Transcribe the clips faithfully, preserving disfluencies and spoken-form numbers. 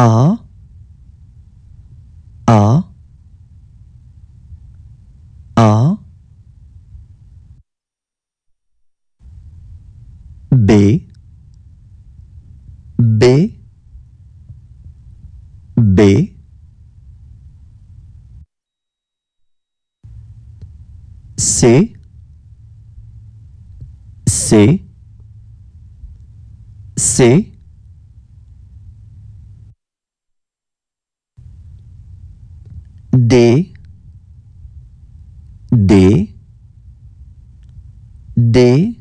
A, A, A, B, B, B, C, C, C, D, D, D,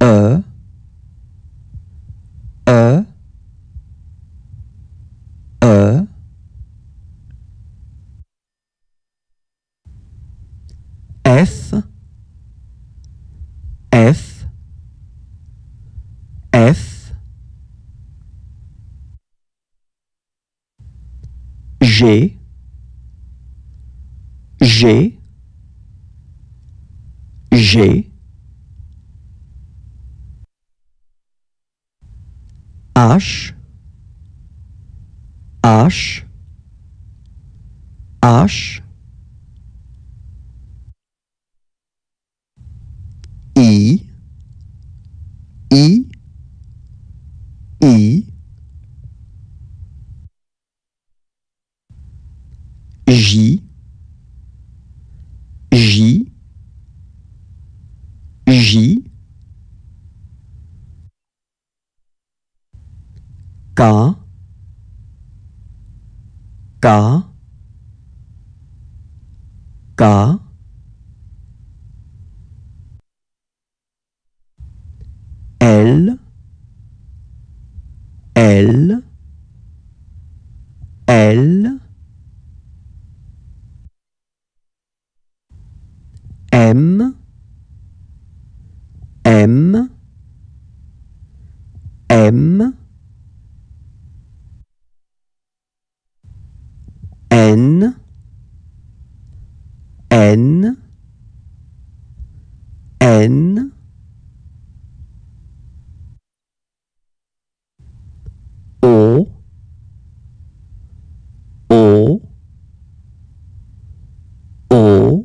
E, E, E, F, F, F, G, G, G, H, H, H, I, I, I, J, J, J, K, K, K, L, L, L, M, M, M, N, N, N, O, O, O,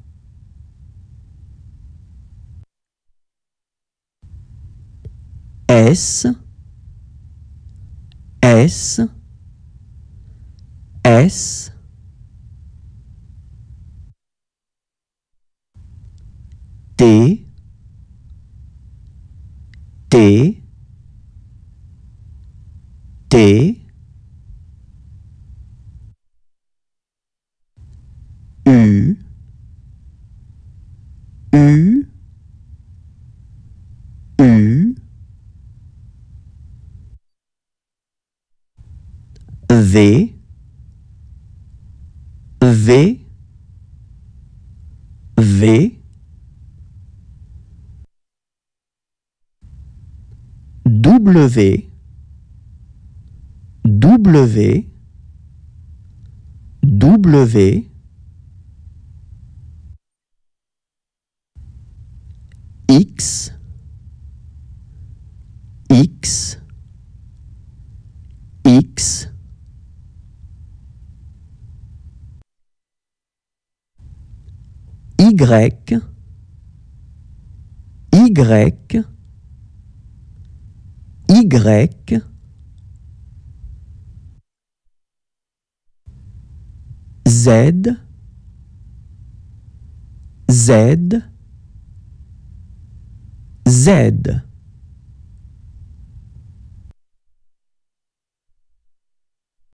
S, S, S, T, T, T, U, U, U, V, V, V, W, W, W, X, X, X, Y, Y, Y, Z, Z, Z.